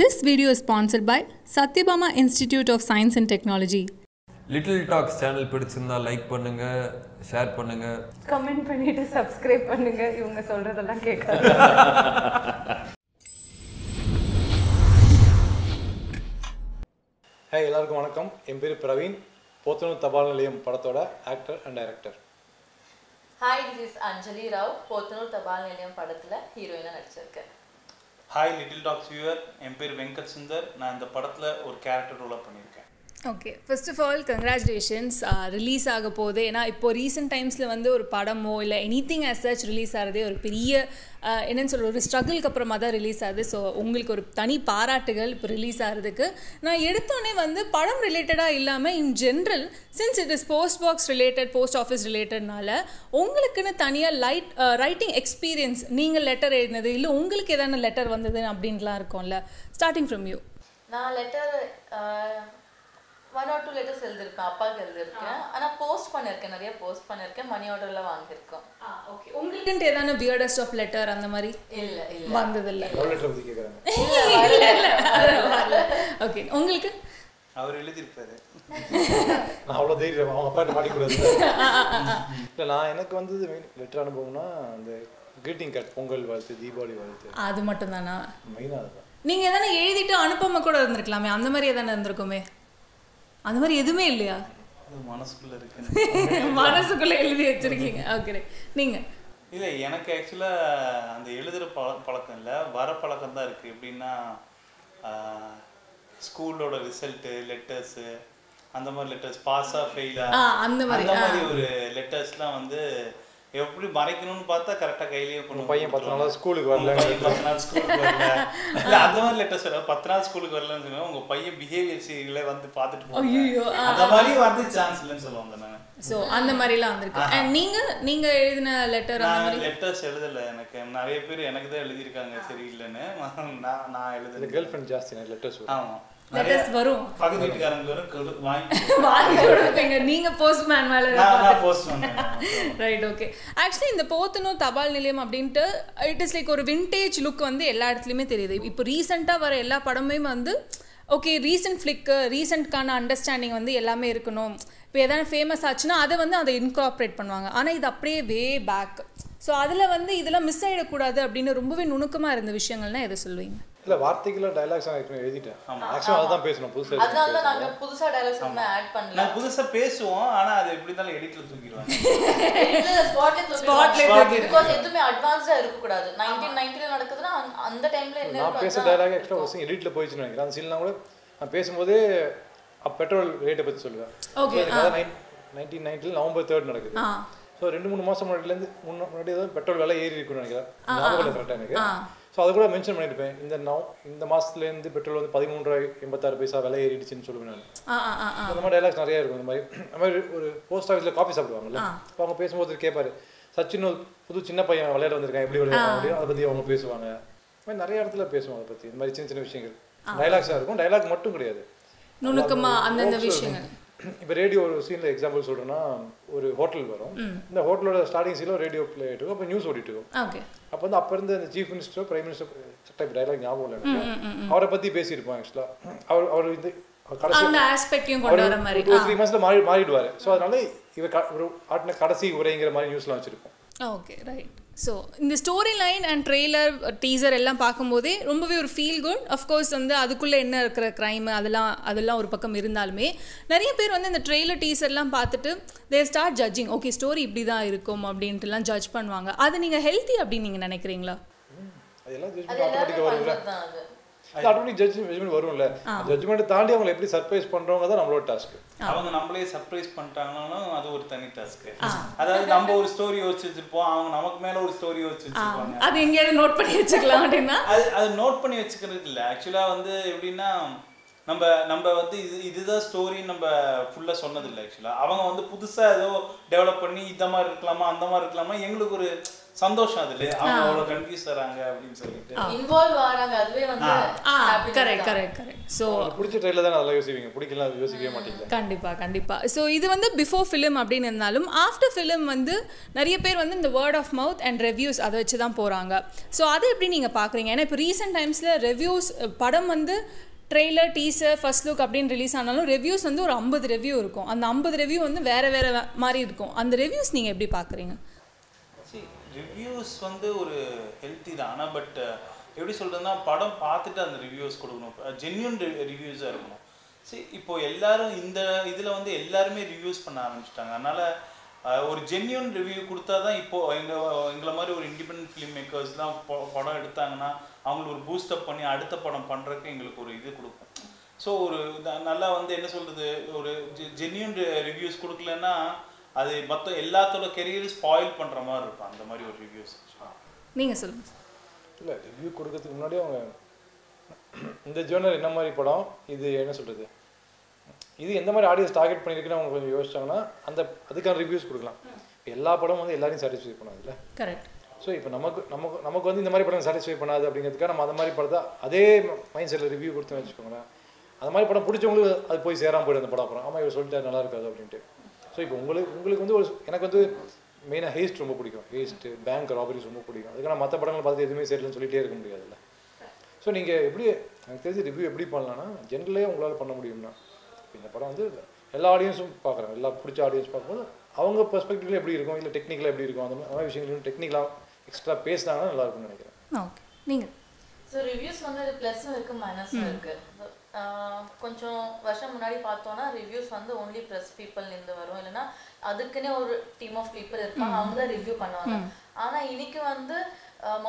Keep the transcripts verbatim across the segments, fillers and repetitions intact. This video is sponsored by Satyabama Institute of Science and Technology. Little Talks channel pidichirundha like pannunga, share pannunga, comment pannite subscribe pannunga, ivanga solradha kekka. Hi ellarkum vanakkam. Emperor Praveen, Pothanur Thabal Nilayam padathoda actor and director. Hi, this is Anjali Rao, Pothanur Thabal Nilayam padathila heroine ah nadichirken. Hi Little Talks viewer, Emperor Venkat Sinder, na indha padathila or character role pannirken. Okay, first of all, congratulations. Uh, release agapode ena ippo recent times la vande or padamo illa anything as such release aradhe or periya enna solra or struggle ku appuram adha release aradhe. So ungalku or thani paaratugal ippo release aradhukku na edutone vande padam related ah illama in general, since it is post box related, post office related nala ungalku na thaniya light uh, writing experience neenga letter edinadhu illa ungalku edana letter vandadhu appdinla irukumla, starting from you. Na letter uh... one or two letters எழுதிருக்கேன், அப்பாக்கு எழுதிருக்கேன். ஆனா post பண்ணிருக்கேன், நிறைய post பண்ணிருக்கேன், money ஆர்டர்ல வாங்கிருக்கோம். ஆ okay. உங்களுக்கு ஏதான weirdest of letter அந்த மாதிரி இல்ல இல்ல வந்தது இல்ல. ஒரு லெட்டர் வந்து கேக்குறாங்க. இல்ல இல்ல. ஓகே. உங்களுக்கு அவர் எழுதிருப்பாரு. நான் அவ்வளவு தைரியம் அவங்க அப்பாட்ட மாட்டிக் கூடாது. இல்ல நான் எனக்கு வந்தது லெட்டர் அனுபவம்னா அந்த greeting card, பொங்கல் வாழ்த்து, தீபாவளி வாழ்த்து. அது மட்டும் தானா? மெயினா அது. நீங்க ஏதான எழுதிட்டு அனுப்பாம கூட இருந்திருக்கலாமே, அந்த மாதிரி ஏதான இருந்திருக்குமே. அந்த மாதிரி எதுமே இல்லையா? அது மனசுக்குள்ள இருக்கு. மனசுக்குள்ள எழுதி வச்சிருக்கீங்க. ஓகே. நீங்க இல்ல எனக்கு एक्चुअली அந்த எழுதுற பழக்கம் இல்ல, வர பழக்கம் தான் இருக்கு. எப்படின்னா ஸ்கூலோட ரிசல்ட் லெட்டர்ஸ் அந்த மாதிரி லெட்டர்ஸ் பாஸா ஃபெயிலா அந்த மாதிரி அந்த மாதிரி ஒரு லெட்டர்ஸ்லாம் வந்து எப்படி மறைக்கணும்னு பார்த்தா கரெக்ட்டா கையிலேயே கொண்டு பையன் பத்து நாள் ஸ்கூலுக்கு வரல, பத்து நாள் ஸ்கூலுக்கு வரல இல்ல அந்த மாதிரி லெட்டர் சொல்ற, பத்து நாள் ஸ்கூலுக்கு வரலன்னு சொன்னா உங்க பையன் பிஹேவியர் சீரியல்ல வந்து பாத்துட்டு போறான். ஐயோ அந்த மாதிரி வந்து சான்ஸ் இல்லன்னு சொல்லுவாங்க. நான் சோ அந்த மாதிரிலாம் வந்திருக்கு. and நீங்க நீங்க எழுதின லெட்டர் அந்த மாதிரி லெட்டர்ஸ் எழுதல. எனக்கு நிறைய பேர் எனக்கு தான் எழுதி இருக்காங்க சரி இல்லன்னு. நான் நான் எழுதுன गर्ल फ्रेंड ஜாஸ்தி நான் லெட்டர்ஸ். ஆமா லெட்டர்ஸ் வரும், பக்கத்து வீட்டுக்காரங்களுக்கு வாங்கி வாங்கி கொடுப்பீங்க. நீங்க போஸ்ட்மேன் வேலை. நான் போஸ்ட்மேன். Right okay. एक्चुअली இந்த போத்தனூர் தபால் நிலையம் அப்படினு இட் இஸ் லைக் ஒரு விண்டேஜ் லுக் வந்து எல்லா இடத்துலயுமே தெரியுது. இப்போ ரீசன்ட்டா வர எல்லா படமே வந்து ஓகே ரீசன்ட் ஃபிளிக் ரீசன்ட்கான அண்டர்ஸ்டாண்டிங் வந்து எல்லாமே இருக்கணும். இப்போ எதாவது ஃபேமஸ் ஆச்சுன்னா அதை வந்து அதை இன்கார்பரேட் பண்ணுவாங்க. ஆனால் இது அப்படியே வே பேக். ஸோ அதில் வந்து இதெல்லாம் மிஸ் ஆகிடக்கூடாது அப்படின்னு ரொம்பவே நுணுக்கமாக இருந்த விஷயங்கள்னா எதை சொல்லுவீங்க? இல்ல வார்த்தைகள டயலாக்ஸ் நான் எழுதிட்டேன். ஆக்சுவலா அத தான் பேசணும். புதுசா அத தான் நாங்க புதுசா டயலாக்ஸ் நம்ம ஆட் பண்ணலாம். நான் புதுசா பேசுவோம் ஆனா அது எப்படினால எடிட்ல தூக்கிடுவாங்க. இல்ல ஸ்பாட்ல தூக்கிடுவாங்க. because எதுமே அட்வான்ஸ்டா இருக்க கூடாது. nineteen ninety ல நடக்குதுனா அந்த டைம்ல என்ன நான் பேச டயலாக் எக்ஸ்ட்ரா வச்சு எடிட்ல போயிடுச்சு நினைக்கிறேன். அந்த சீன்லாம் கூட நான் பேசும்போது பெட்ரோல் ரேட் பத்தி சொல்லுவேன். ஓகே nineteen ninety ல நவம்பர் third நடக்குது. சோ ரெண்டு மூணு மாசம் முன்னாடில இருந்து முன்னாடி ஏதோ பெட்ரோல் விலை ஏறி இருக்குன்னு நினைக்கிறேன். நாமளே கரெக்ட்டா நினைக்கிறேன். ஸோ அது கூட மென்ஷன் பண்ணியிருப்பேன். இந்த நவ் இந்த மாதத்துலேருந்து பெட்ரோல் வந்து பதிமூன்று எண்பத்தாறு பைசா விலை ஏறிடுச்சுன்னு சொல்லுவேன் நான். அந்த மாதிரி டைலாக்ஸ் நிறையா இருக்கும். இந்த மாதிரி அந்த மாதிரி ஒரு போஸ்ட் ஆஃபீஸில் காஃபி சாப்பிடுவாங்கல்ல, இப்போ அவங்க பேசும்போது கேட்பாரு சச்சின் ஒரு புது சின்ன பையன் விளையாட வந்திருக்கான் எப்படி விளையாட முடியும், அதை பற்றி அவங்க பேசுவாங்க. இந்த மாதிரி நிறைய இடத்துல பேசுவாங்க அதை பற்றி. இந்த மாதிரி சின்ன சின்ன விஷயங்கள் டைலாக்ஸாக இருக்கும். டைலாக் மட்டும் கிடையாது, நுணுக்கமாக அந்தந்த விஷயங்கள். இப்போ ரேடியோ ஒரு சீனில் எக்ஸாம்பிள் சொல்கிறேன்னா ஒரு ஹோட்டல் வரும். இந்த ஹோட்டலோட ஸ்டார்டிங் சீனில் ரேடியோ பிளே ஆகிட்டு இருக்கும். அப்போ நியூஸ் ஓடிட்டு இருக்கும். அப்போ வந்து அப்போ இருந்து அந்த சீஃப் மினிஸ்டரோ பிரைம் மினிஸ்டர் டைப் டைலாக் ஞாபகம் இல்லை எனக்கு. அவரை பற்றி பேசியிருப்போம். ஆக்சுவலாக அவர் அவர் இது கடைசி ஒரு த்ரீ மந்த்ஸில் மாறி மாறிடுவார். ஸோ அதனால இவர் க ஒரு ஆட்டின கடைசி உரைங்கிற மாதிரி நியூஸ்லாம் வச்சுருப்போம். Okay right. ஸோ இந்த story line and trailer teaser எல்லாம் பார்க்கும்போதே ரொம்பவே ஒரு ஃபீல் குட். அஃப்கோர்ஸ் வந்து அதுக்குள்ளே என்ன இருக்கிற க்ரைம் அதெல்லாம் அதெல்லாம் ஒரு பக்கம் இருந்தாலுமே நிறைய பேர் வந்து இந்த ட்ரெய்லர் டீசர்லாம் பார்த்துட்டு they start judging. Okay story இப்படி தான் இருக்கும் அப்படின்ட்டுலாம் ஜட்ஜ் பண்ணுவாங்க. அது நீங்கள் ஹெல்த்தி அப்படின்னு நீங்கள் நினைக்கிறீங்களா? வரும்ல ஜட்ஜ்மெண்ட் தாண்டி அவங்க எப்படி சர்ப்ரைஸ் பண்றவங்க தான் நம்மளோட டாஸ்க். அவங்க நம்மளே சர்ப்ரைஸ் பண்ணிட்டாங்கன்னா அது ஒரு தனி டாஸ்க். அதாவது நம்ம ஒரு ஸ்டோரி யோசிச்சு வச்சிருப்போம், அவங்க நமக்கு மேல ஒரு ஸ்டோரி யோசிச்சு வச்சிருப்பாங்க. அது எங்கேயாவது நோட் பண்ணி வச்சுக்கலாம் அப்படின்னா அது அது நோட் பண்ணி வச்சுக்கிறது இல்லை. ஆக்சுவலா வந்து எப்படின்னா நம்ம நம்ம வந்து இது இதுதான் ஸ்டோரின்னு நம்ம ஃபுல்லாக சொன்னதில்லை. ஆக்சுவலாக அவங்க வந்து புதுசாக ஏதோ டெவலப் பண்ணி இந்த மாதிரி இருக்கலாமா அந்த மாதிரி இருக்கலாமா எங்களுக்கு ஒரு சந்தோஷம் அதுல அவங்க அவ்ளோ கன்ஃபியூஸ் ஆறாங்க அப்படினு சொல்லிட்டு இன்வால்வ் ஆறாங்க அதுவே வந்து happy correct correct correct so புடிச்ச ட்ரைலர் தான் அதெல்லாம் யோசிப்பீங்க புடிக்கல அது யோசிக்கவே மாட்டீங்க கண்டிப்பா கண்டிப்பா சோ இது வந்து பிஃபோர் ஃபிலிம் அப்படின இருந்தாலும் ஆஃப்டர் ஃபிலிம் வந்து நிறைய பேர் வந்து இந்த word of mouth and reviews அத வெச்சு தான் போறாங்க சோ அது எப்படி நீங்க பாக்குறீங்க ஏன்னா இப்ப ரீசன்ட் டைம்ஸ்ல ரிவ்யூஸ் படம் வந்து ட்ரெய்லர் டீசர் ஃபர்ஸ்ட் லுக் அப்படின்னு ரிலீஸ் ஆனாலும் ரிவ்யூஸ் வந்து ஒரு ஐம்பது ரிவ்யூ இருக்கும் அந்த ஐம்பது ரிவ்யூ வந்து வேறு வேறு மாதிரி இருக்கும் அந்த ரிவ்யூஸ் நீங்கள் எப்படி பார்க்குறீங்க ரிவ்யூஸ் வந்து ஒரு ஹெல்த்தி தான் ஆனால் பட் எப்படி சொல்கிறதுனா படம் பார்த்துட்டு அந்த ரிவ்யூஸ் கொடுக்கணும் ஜென்யூன் ரிவ்யூஸாக இருக்கணும் சரி இப்போது எல்லோரும் இந்த இதில் வந்து எல்லாருமே ரிவ்யூஸ் பண்ண ஆரம்பிச்சிட்டாங்க அதனால் ஒரு ஜென்யூன் ரிவ்யூ கொடுத்தா தான் இப்போது எங்கள் எங்களை மாதிரி ஒரு இண்டிபெண்ட் ஃபிலிம் மேக்கர்ஸ்லாம் படம் எடுத்தாங்கன்னா அவங்களுக்கு ஒரு பூஸ்டப் பண்ணி அடுத்த படம் பண்ணுறதுக்கு எங்களுக்கு ஒரு இது கொடுக்கும் ஸோ ஒரு நல்லா வந்து என்ன சொல்கிறது ஒரு ஜென்யூன் ரிவ்யூஸ் கொடுக்கலன்னா அது மற்ற எல்லாத்தோட கெரியரும் ஸ்பாயில் பண்ணுற மாதிரி இருக்கும் அந்த மாதிரி ஒரு ரிவ்யூஸ் நீங்கள் சொல்லுங்கள் இல்லை ரிவ்யூ கொடுக்கறதுக்கு முன்னாடி அவங்க இந்த ஜேர்னர் என்ன மாதிரி படம் இது என்ன சொல்கிறது இது எந்த மாதிரி ஆடியன்ஸ் டார்கெட் பண்ணியிருக்குன்னு அவங்க கொஞ்சம் யோசிச்சாங்கன்னா அந்த அதுக்கான ரிவ்யூஸ் கொடுக்கலாம் எல்லா படமும் வந்து எல்லாரையும் சாட்டிஸ்ஃபை பண்ணாதுல்ல கரெக்ட் ஸோ இப்போ நமக்கு நமக்கு நமக்கு வந்து இந்த மாதிரி படம் சாட்டிஸ்ஃபை பண்ணாது அப்படிங்கிறதுக்காக நம்ம அந்த மாதிரி படத்தை அதே மைண்ட் செட்டில் ரிவ்யூ கொடுத்து வச்சுக்கோங்களேன் அந்த மாதிரி படம் பிடிச்சவங்களுக்கு அது போய் சேராமல் போய்ட்டு அந்த படம் அப்புறம் ஆமாம் இவர் சொல்லிட்டு நல்லா இருக்காது அப்படின்ட்டு ஸோ இப்போ உங்களுக்கு உங்களுக்கு வந்து ஒரு எனக்கு வந்து மெயினாக ஹேஸ்ட் ரொம்ப பிடிக்கும் ஹேஸ்ட்டு பேங்க் ராபரிஸ் ரொம்ப பிடிக்கும் அதுக்கு நான் மற்ற படங்களை பார்த்து எதுவுமே சேரலன்னு சொல்லிகிட்டே இருக்க முடியாதுல்ல ஸோ நீங்கள் எப்படி எனக்கு தெரிஞ்சு ரிவ்யூ எப்படி பண்ணலான்னா ஜென்ரலே உங்களால் பண்ண முடியும்னா இந்த படம் வந்து எல்லா ஆடியன்ஸும் பார்க்குறாங்க எல்லா பிடிச்ச ஆடியன்ஸ் பார்க்கும்போது அவங்க பெர்ஸ்பெக்டிவ்ல எப்படி இருக்கும் இல்லை டெக்னிக்கலாக எப்படி இருக்கும் அந்த மாதிரி விஷயங்களும் டெக்னிக்கலாக எக்ஸ்ட்ரா பேசினாங்கன்னா நல்லா இருக்கும்னு நினைக்கிறேன் ஓகே நீங்கள் ஸோ ரிவ்யூஸ் வந்து அது ப்ளஸ்ஸும் இருக்குது மைனஸும் இருக்குது கொஞ்சம் வருஷம் முன்னாடி பார்த்தோன்னா ரிவ்யூஸ் வந்து ஓன்லி ப்ளஸ் பீப்புள்லேருந்து வரும் இல்லைன்னா அதுக்குன்னே ஒரு டீம் ஆஃப் பீப்புள் இருப்பாங்க அவங்க தான் ரிவ்யூ பண்ணுவாங்க ஆனால் இன்னைக்கு வந்து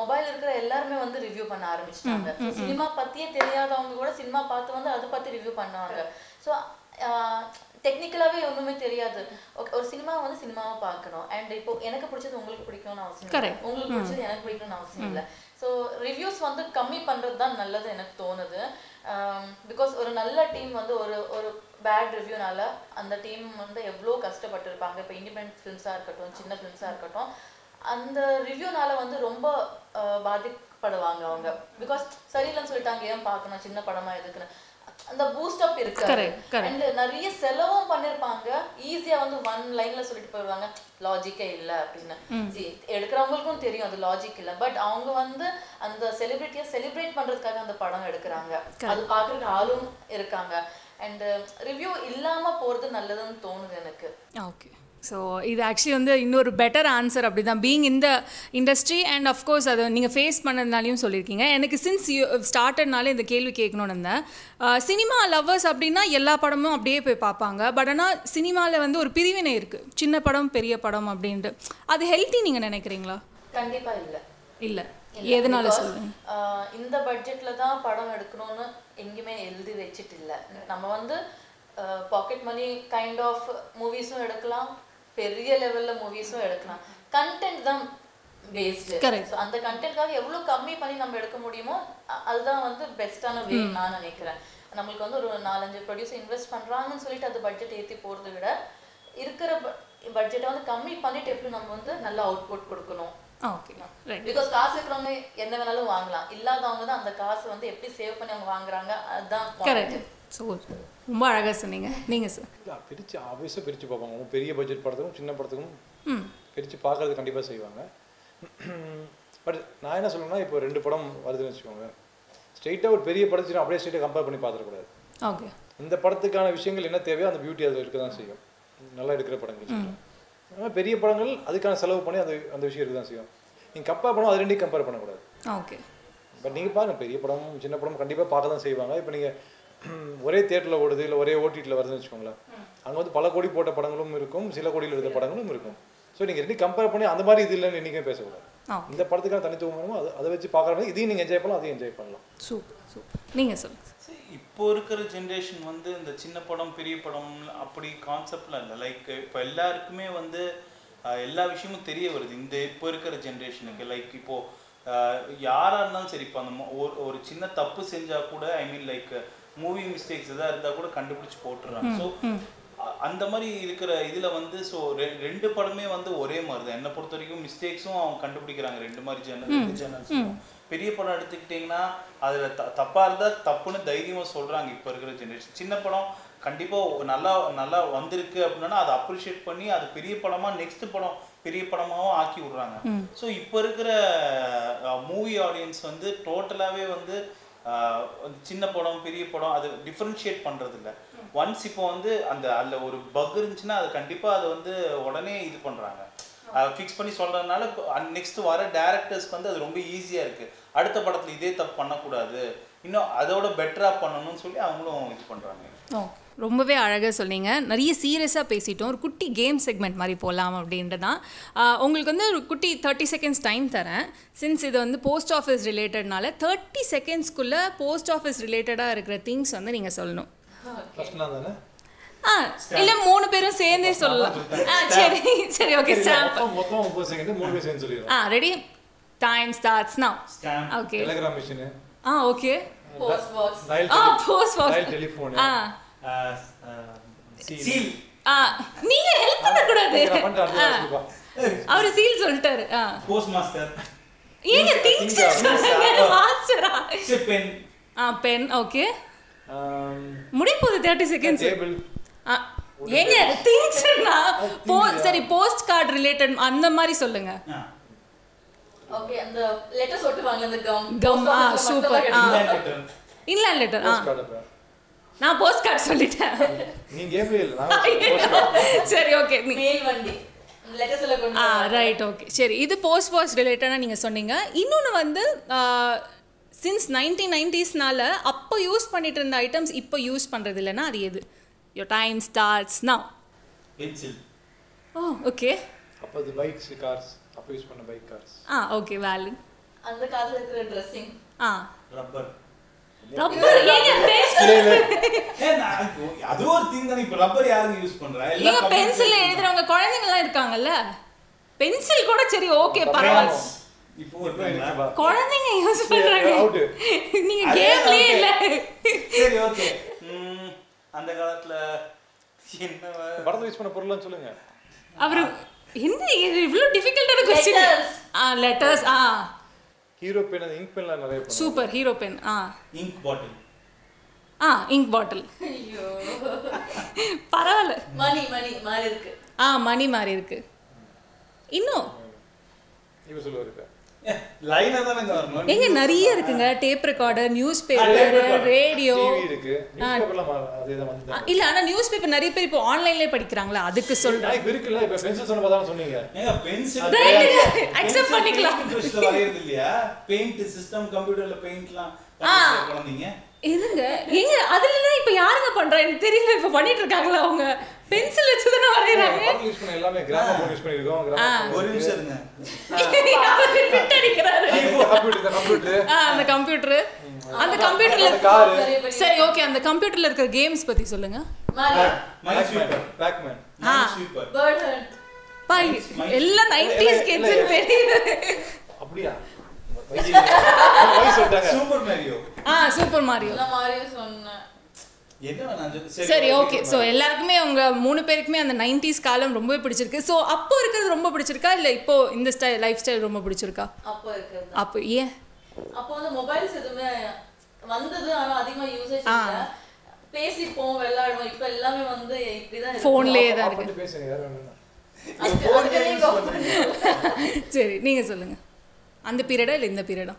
மொபைல் இருக்கிற எல்லாருமே வந்து ரிவ்யூ பண்ண ஆரம்பிச்சிட்டாங்க சினிமா பற்றியே தெரியாதவங்க கூட சினிமா பார்த்து வந்து அதை பற்றி ரிவ்யூ பண்ணுவாங்க ஸோ டெக்னிக்கலாகவே ஒன்றுமே தெரியாது ஒரு சினிமா வந்து சினிமாவை பார்க்கணும் அண்ட் இப்போ எனக்கு பிடிச்சது உங்களுக்கு பிடிக்கும்னு அவசியம் இல்லை உங்களுக்கு பிடிச்சது எனக்கு பிடிக்கணும்னு அவசியம் இல்லை ஸோ ரிவ்யூஸ் வந்து கம்மி பண்ணுறது தான் நல்லது எனக்கு தோணுது பிகாஸ் ஒரு நல்ல டீம் வந்து ஒரு ஒரு பேட் ரிவ்யூனால அந்த டீம் வந்து எவ்வளோ கஷ்டப்பட்டுருப்பாங்க இப்போ இண்டிபெண்டன்ட் ஃபிலிம்ஸாக இருக்கட்டும் சின்ன ஃபிலிம்ஸாக இருக்கட்டும் அந்த ரிவ்யூனால வந்து ரொம்ப பாதிக்கப்படுவாங்க அவங்க பிகாஸ் சரியில்லைன்னு சொல்லிட்டாங்க ஏன் பார்க்கணும் சின்ன படமாக எதுக்குன்னு அந்த பூஸ்ட் அப் இருக்காது அண்ட் நிறைய செலவும் பண்ணிருப்பாங்க ஈஸியா வந்து ஒன் லைன்ல சொல்லிட்டு போயிடுவாங்க லாஜிக்கே இல்லை அப்படின்னு எடுக்கிறவங்களுக்கும் தெரியும் அது லாஜிக் இல்லை பட் அவங்க வந்து அந்த செலிபிரிட்டியை செலிப்ரேட் பண்றதுக்காக அந்த படம் எடுக்கிறாங்க அது பார்க்கறதுக்கு ஆளும் இருக்காங்க அண்ட் ரிவ்யூ இல்லாம போறது நல்லதுன்னு தோணுது எனக்கு ஓகே ஸோ இது ஆக்சுவலி வந்து இன்னொரு பெட்டர் ஆன்சர் அப்படி தான் பீயிங் இந்த இண்டஸ்ட்ரி அண்ட் அஃப்கோர்ஸ் அதை நீங்கள் ஃபேஸ் பண்ணதுனாலையும் சொல்லியிருக்கீங்க எனக்கு சின்ஸ் யூ ஸ்டார்டட்னாலே இந்த கேள்வி கேட்கணும்னு இருந்தேன் சினிமா லவ்வர்ஸ் அப்படின்னா எல்லா படமும் அப்படியே போய் பார்ப்பாங்க பட் ஆனால் சினிமாவில் வந்து ஒரு பிரிவினை இருக்குது சின்ன படம் பெரிய படம் அப்படின்ட்டு அது ஹெல்த்தி நீங்கள் நினைக்கிறீங்களா கண்டிப்பாக இல்லை இல்லை எதனால சொல்லுங்கள் இந்த பட்ஜெட்டில் தான் படம் எடுக்கணும்னு எங்கேயுமே எழுதி வச்சுட்டு இல்லை நம்ம வந்து பாக்கெட் மணி கைண்ட் ஆஃப் மூவிஸும் எடுக்கலாம் பெரிய லெவல்ல மூவிஸும் எடுக்கலாம் கண்டென்ட் தான் பேஸ்டு கரெக்ட் ஸோ அந்த கண்டென்ட்காக எவ்வளோ கம்மி பண்ணி நம்ம எடுக்க முடியுமோ அதுதான் வந்து பெஸ்ட்டான வே நான் நினைக்கிறேன் நம்மளுக்கு வந்து ஒரு நாலஞ்சு ப்ரொடியூசர் இன்வெஸ்ட் பண்ணுறாங்கன்னு சொல்லிட்டு அந்த பட்ஜெட் ஏற்றி போகிறத விட இருக்கிற பட்ஜெட்டை வந்து கம்மி பண்ணிட்டு எப்படி நம்ம வந்து நல்ல அவுட்புட் கொடுக்கணும் ஓகேண்ணா பிகாஸ் காசு இருக்கிறவங்க என்ன வேணாலும் வாங்கலாம் இல்லாதவங்க தான் அந்த காசு வந்து எப்படி சேவ் பண்ணி அவங்க வாங்குறாங்க அதுதான் கரெக்ட் ஸோ ரொம்ப அழகாக சொன்னீங்க நீங்கள் சார் இல்லை பிரித்து ஆஃபீஸாக பிரித்து பார்ப்பாங்க அவங்க பெரிய பட்ஜெட் படத்துக்கும் சின்ன படத்துக்கும் பிரித்து பார்க்கறது கண்டிப்பாக செய்வாங்க பட் நான் என்ன சொல்லணும்னா இப்போ ரெண்டு படம் வருதுன்னு வச்சுக்கோங்க ஸ்ட்ரெயிட்டாக ஒரு பெரிய படத்துக்கு அப்படியே ஸ்ட்ரெயிட்டாக கம்பேர் பண்ணி பார்த்துடக்கூடாது ஓகே இந்த படத்துக்கான விஷயங்கள் என்ன தேவையோ அந்த பியூட்டி அதில் இருக்க தான் செய்யும் நல்லா எடுக்கிற படங்கள் ஆனால் பெரிய படங்கள் அதுக்கான செலவு பண்ணி அது அந்த விஷயம் இருக்க தான் செய்யும் நீங்கள் கம்பேர் பண்ணோம் அது ரெண்டையும் கம்பேர் பண்ணக்கூடாது ஓகே பட் நீங்கள் பாருங்கள் பெரிய படமும் சின்ன படமும் கண்டிப்பாக பார்க்க தான் செய்வாங்க இப்போ நீங்கள் ஒரே தியேட்டரில் ஓடுது இல்லை ஒரே ஓடிடியில் வருதுன்னு வச்சுக்கோங்களேன் அங்கே வந்து பல கோடி போட்ட படங்களும் இருக்கும் சில கோடியில் இருந்த படங்களும் இருக்கும் ஸோ நீங்கள் ரெண்டு கம்பேர் பண்ணி அந்த மாதிரி இது இல்லைன்னு இன்றைக்கே பேசக்கூடாது இந்த படத்துக்கான தனித்துவமும் அது அதை வச்சு பார்க்குறாங்க இதையும் நீங்கள் என்ஜாய் பண்ணலாம் அதையும் என்ஜாய் பண்ணலாம் சூப்பர் சூப்பர் நீங்கள் சொல்லுங்கள் இப்போ இருக்கிற ஜென்ரேஷன் வந்து இந்த சின்ன படம் பெரிய படம் அப்படி கான்செப்ட்லாம் இல்லை லைக் இப்போ எல்லாருக்குமே வந்து எல்லா விஷயமும் தெரிய வருது இந்த இப்போ இருக்கிற ஜென்ரேஷனுக்கு லைக் இப்போது யாராக இருந்தாலும் சரி இப்போ அந்த ஒரு சின்ன தப்பு செஞ்சால் கூட I mean like movie mistakes எதாவது இருந்தால் கூட கண்டுபிடிச்சி போட்டுறாங்க ஸோ அந்த மாதிரி இருக்கிற இதுல வந்து சோ ரெண்டு படமே வந்து ஒரே மாதிரி தான் என்ன பொறுத்த வரைக்கும் மிஸ்டேக்ஸும் அவங்க கண்டுபிடிக்கறாங்க ரெண்டு மாதிரி சேனல் சேனல்ஸ் பெரிய படம் எடுத்துக்கிட்டீங்கன்னா அதுல தப்பா இருந்தா தப்புன்னு தைரியமா சொல்றாங்க இப்ப இருக்கிற ஜெனரேஷன் சின்ன படம் கண்டிப்பா நல்லா நல்லா வந்திருக்கு அப்படினா அதை அப்ரிஷியேட் பண்ணி அது பெரிய படமா நெக்ஸ்ட் படம் பெரிய படமாவும் ஆக்கி விடுறாங்க சோ இப்ப இருக்கிற மூவி ஆடியன்ஸ் வந்து டோட்டலாவே வந்து சின்ன படம் பெரிய படம் அது டிஃபரன்ஷியேட் பண்றது இல்ல ஒன்ஸ் இப்போ வந்து அந்த அதுல ஒரு பக் இருந்துச்சுன்னா அது கண்டிப்பா அது வந்து உடனே இது பண்றாங்க ஃபிக்ஸ் பண்ணி சொல்றதுனால நெக்ஸ்ட் வர டைரக்டர்ஸ்க்கு வந்து அது ரொம்ப ஈஸியா இருக்கு அடுத்த படத்துல இதே தப்பு பண்ணக்கூடாது இன்னும் அதோட பெட்டரா பண்ணணும்னு சொல்லி அவங்களும் இது பண்றாங்க ரொம்பவே அழகாக சொன்னீங்க நிறைய சீரியஸாக பேசிட்டோம் ஒரு குட்டி கேம் செக்மெண்ட் மாதிரி போகலாம் அப்படின்றதான் உங்களுக்கு வந்து ஒரு குட்டி தேர்ட்டி செகண்ட்ஸ் டைம் தரேன் சின்ஸ் இது வந்து போஸ்ட் ஆஃபீஸ் ரிலேட்டட்னால தேர்ட்டி செகண்ட்ஸ்க்குள்ளே போஸ்ட் ஆஃபீஸ் ரிலேட்டடாக இருக்கிற திங்ஸ் வந்து நீங்கள் சொல்லணும் ஆ இல்லை மூணு பேரும் சேர்ந்தே சொல்லலாம் ஆ சரி சரி ஓகே ஸ்டாம்ப் ஆ ready time starts now okay telegram machine ஆ ஓகே போஸ்ட் பாக்ஸ் ஆ போஸ்ட் பாக்ஸ் டெலிஃபோன் ஆ சீல் ஆ நீங்க ஹெல்ப் பண்ண கூடாது அவர் சீல் சொல்லிட்டாரு போஸ்ட் மாஸ்டர் ஏங்க திங்ஸ் சொல்லுங்க மாஸ்டரா பென் ஆ பென் ஓகே முடி போது முப்பது செகண்ட்ஸ் டேபிள் ஏங்க திங்ஸ்னா போஸ்ட் சரி போஸ்ட் கார்டு ரிலேட்டட் அந்த மாதிரி சொல்லுங்க ஓகே அந்த லெட்டர்ஸ் ஒட்டுவாங்க அந்த கம் கம் ஆ சூப்பர் இன்லைன் லெட்டர் ஆ நான் போஸ்ட் கார்டு சொல்லிட்டேன் நீங்க ஏப்ல இல்ல நான் சரி ஓகே மெயில் வண்டி லெட்டர்ஸ் எல்லாம் கொண்டு ஆ ரைட் ஓகே சரி இது போஸ்ட் பாக்ஸ் ரிலேட்டடா நீங்க சொன்னீங்க இன்னொன்னு வந்து சின்ஸ் நைன்டீன் நைன்டீஸ்னால அப்போ யூஸ் பண்ணிட்டு இருந்த ஐட்டம்ஸ் இப்போ யூஸ் பண்றது இல்லனா அது எது your time starts now pencil ஓ ஓகே அப்போ அது பைக்ஸ் கார்ஸ் அப்போ யூஸ் பண்ண பைக் கார்ஸ் ஆ ஓகே வேலிட் அந்த கார்ல இருக்கிற ட்ரெஸ்ஸிங் ஆ ரப்பர் ரப்பர் ஏங்க பென்சில் ஏன்னா அது ஒரு திங் தான் இப்ப ரப்பர் யாரும் யூஸ் பண்றா எல்லா பென்சில்ல எழுதுறவங்க குழந்தைகள் எல்லாம் இருக்காங்கல பென்சில் கூட சரி ஓகே பரவாயில்லை இப்போ குழந்தைங்க யூஸ் பண்றாங்க நீங்க கேம்லயே இல்ல சரி ஓகே அந்த காலத்துல என்ன பர்த் யூஸ் பண்ண பொருள்னு சொல்லுங்க அவரு என்ன இவ்ளோ டிஃபிகல்ட்டான क्वेश्चन ஆ லெட்டர்ஸ் ஆ ஹீரோ பென் அந்த இங்க் பென்ல நிறைய பண்ணுவாங்க சூப்பர் ஹீரோ பென் ஆ இங்க் பாட்டில் ஆ இங்க் பாட்டில் ஐயோ பரவால மணி மணி மாறி இருக்கு ஆ மணி மாறி இருக்கு இன்னோ இவ சொல்லுவாரு லைனா தானங்க வரணும் எங்க நிறைய இருக்குங்க tape recorder news paper radio TV இருக்கு நியூஸ் பேப்பர்லாம் அதேதான் வந்துட்டாங்க இல்ல انا நியூஸ் பேப்பர் நிறைய பேர் இப்போ ஆன்லைன்லயே படிக்கறாங்கல அதுக்கு சொல்றேன் நான் இருக்குல இப்போ பென்சில் சொன்ன பதான சொன்னீங்க ஏங்க பென்சில் அக்செப்ட் பண்ணிக்கலாம் இன்ட்ரஸ்ட்ல வரையறது இல்லையா பெயிண்ட் சிஸ்டம் கம்ப்யூட்டர்ல பெயிண்ட்லாம் பண்ணுவீங்க இதுங்க எங்க அதுல இப்போ யாருங்க பண்றா எனக்கு தெரியல இப்போ பண்ணிட்டு இருக்காங்கல அவங்க பென்சில் வச்சு தான வரையறாங்க யூஸ் பண்ண எல்லாமே கிராமபோன் யூஸ் பண்ணிருக்கோம் கிராமபோன் ஒரு நிமிஷம் இருங்க அது பிட் அடிக்குறாரு கம்ப்யூட்டர் கம்ப்யூட்டர் அந்த கம்ப்யூட்டர் அந்த கம்ப்யூட்டர்ல சரி ஓகே அந்த கம்ப்யூட்டர்ல இருக்கிற கேம்ஸ் பத்தி சொல்லுங்க mind sweeper Pac-Man mind sweeper bird hunt பை எல்லா நைன்டீஸ் கிட்ஸ் தெரியுது அப்படியே சூப்பர் மாரியோ ஆ சூப்பர் மாரியோ நான் மாரியோ சொன்னேன் என்ன நான் சொல்ல சரி ஓகே சோ எல்லாருக்குமே அவங்க மூணு பேருக்குமே அந்த நைன்டீஸ் காலம் ரொம்ப பிடிச்சிருக்கு சோ அப்போ இருக்குது ரொம்ப பிடிச்சிருக்கா இல்ல இப்போ இந்த ஸ்டைல் லைஃப் ஸ்டைல் ரொம்ப பிடிச்சிருக்கா அப்போ இருக்குது அப்போ ஏ அப்போ அந்த மொபைல்ஸ் எதுமே வந்தது ஆனா அதிகமா யூசேஜ் இல்ல பேசி போ விளையாடுவோம் இப்போ எல்லாமே வந்து இப்படி தான் ஃபோன்லயே தான் இருக்கு பேசுங்க யாரோ அந்த ஃபோன் கேம் சரி நீங்க சொல்லுங்க அந்த பீரியடா இல்ல இந்த பீரியடா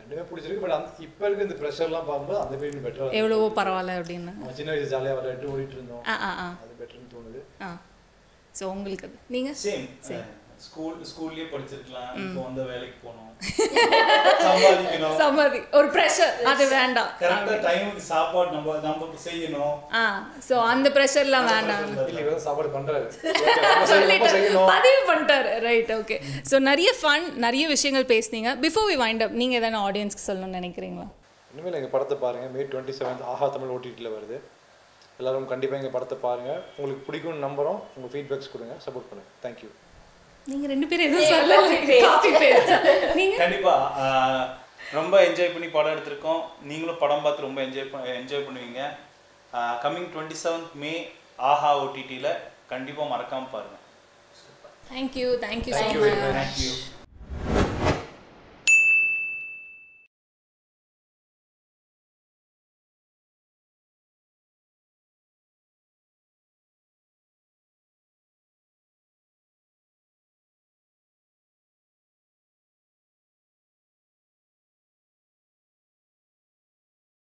ரெண்டுமே புடிச்சிருக்கு பட் இப்போ இருக்க இந்த பிரஷர்லாம் பாக்கும்போது அந்த பீரியட் பெட்டரா எவ்வளவோ பரவாயில்லை அப்படினா சின்ன வயசு ஜாலியா விளையாட்டு ஓடிட்டு இருந்தோம் ஆ ஆ அது பெட்டர்னு தோணுது ஆ சோ உங்களுக்கு அது நீங்க சேம் ஸ்கூல் ஸ்கூல்லயே படிச்சிருக்கலாம் இப்போ அந்த வேலைக்கு போறோம் சம்பாதிக்கணும் சம்பாதி ஒரு பிரஷர் அது வேண்டாம் கரெக்ட்டா டைமுக்கு சாப்பாடு நம்ம நம்ம செய்யணும் ஆ சோ அந்த பிரஷர்லாம் வேண்டாம் இல்ல சாப்பாடு பண்றாரு பதிவு பண்றாரு ரைட் ஓகே சோ நிறைய ஃபன் நிறைய விஷயங்கள் பேசுனீங்க बिफोर वी wind up நீங்க ஏதான ஆடியன்ஸ்க்கு சொல்லணும் நினைக்கிறீங்களா இனிமேல எங்க படத்தை பாருங்க மே இருபத்தி ஏழாம் ஆஹா தமிழ் ஓடிடில வருது எல்லாரும் கண்டிப்பா எங்க படத்தை பாருங்க உங்களுக்கு பிடிக்கும் நம்பறோம் உங்க ஃபீட்பேக்ஸ் கொடுங்க சப்போர்ட் பண்ணுங்க थैंक यू நீங்க ரெண்டு பேரும் ஏதோ சொல்லலாம் காபி பேஸ்ட் நீங்க கண்டிப்பா ரொம்ப என்ஜாய் பண்ணி படம் எடுத்துறோம் நீங்களும் படம் பார்த்து ரொம்ப என்ஜாய் என்ஜாய் பண்ணுவீங்க கமிங் இருபத்தி ஏழாம் மே A H A O T T la kandipa marakkaam paarunga. Thank you. Thank you so much. Thank you.